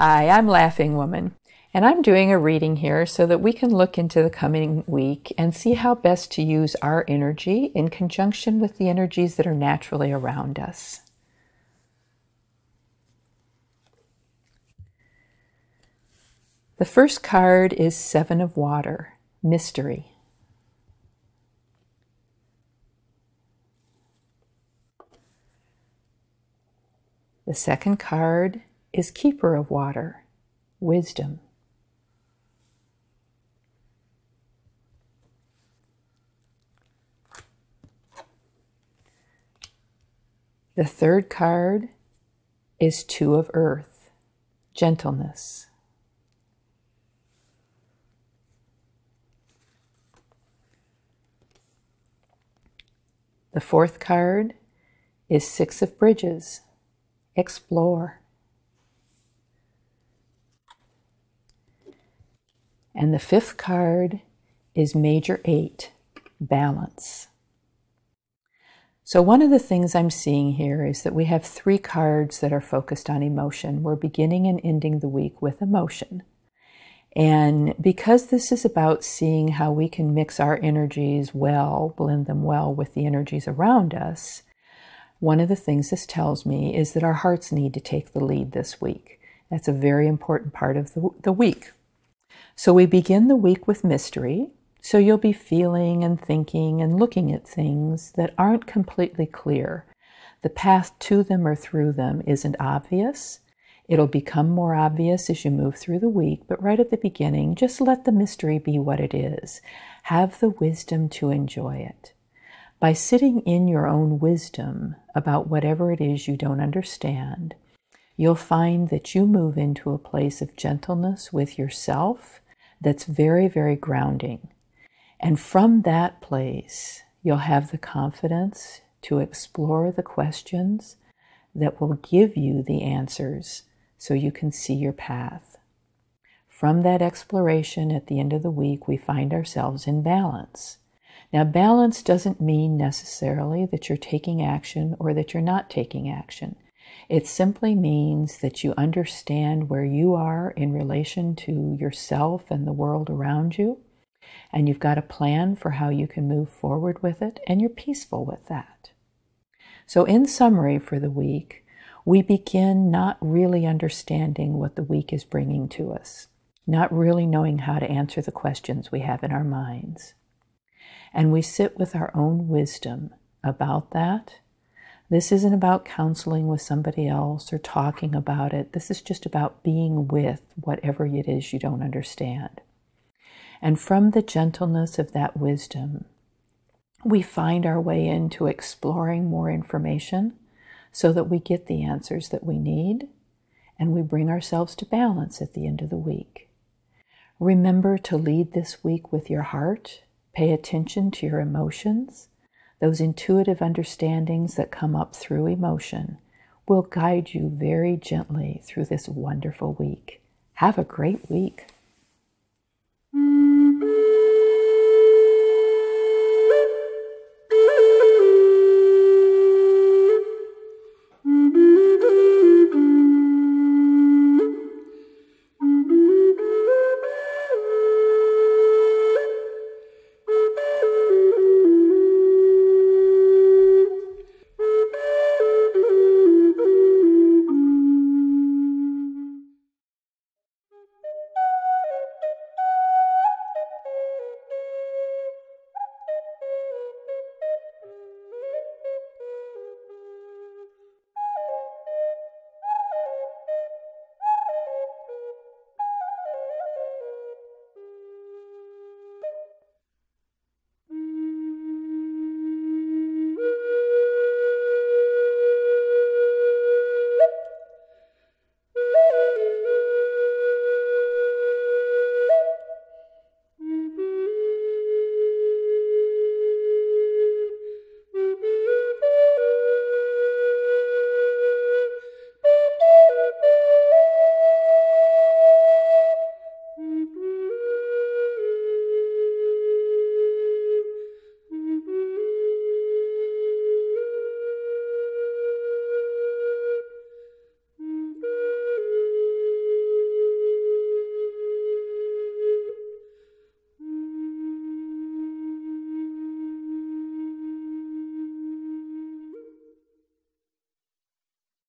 Hi, I'm Laughing Woman, and I'm doing a reading here so that we can look into the coming week and see how best to use our energy in conjunction with the energies that are naturally around us. The first card is Seven of Water, Mystery. The second card is Keeper of Water, Wisdom. The third card is Two of Earth, Gentleness. The fourth card is Six of Bridges, Explore. And the fifth card is Major 8, Balance. So one of the things I'm seeing here is that we have three cards that are focused on emotion. We're beginning and ending the week with emotion. And because this is about seeing how we can mix our energies well, blend them well with the energies around us, one of the things this tells me is that our hearts need to take the lead this week. That's a very important part of the week. So we begin the week with mystery. So you'll be feeling and thinking and looking at things that aren't completely clear. The path to them or through them isn't obvious. It'll become more obvious as you move through the week, but right at the beginning, just let the mystery be what it is. Have the wisdom to enjoy it. By sitting in your own wisdom about whatever it is you don't understand, you'll find that you move into a place of gentleness with yourself that's very, very grounding. And from that place, you'll have the confidence to explore the questions that will give you the answers, so you can see your path. From that exploration at the end of the week, we find ourselves in balance. Now, balance doesn't mean necessarily that you're taking action or that you're not taking action. It simply means that you understand where you are in relation to yourself and the world around you, and you've got a plan for how you can move forward with it, and you're peaceful with that. So in summary for the week, we begin not really understanding what the week is bringing to us, not really knowing how to answer the questions we have in our minds. And we sit with our own wisdom about that. This isn't about counseling with somebody else or talking about it. This is just about being with whatever it is you don't understand. And from the gentleness of that wisdom, we find our way into exploring more information, so that we get the answers that we need, and we bring ourselves to balance at the end of the week. Remember to lead this week with your heart. Pay attention to your emotions. Those intuitive understandings that come up through emotion will guide you very gently through this wonderful week. Have a great week.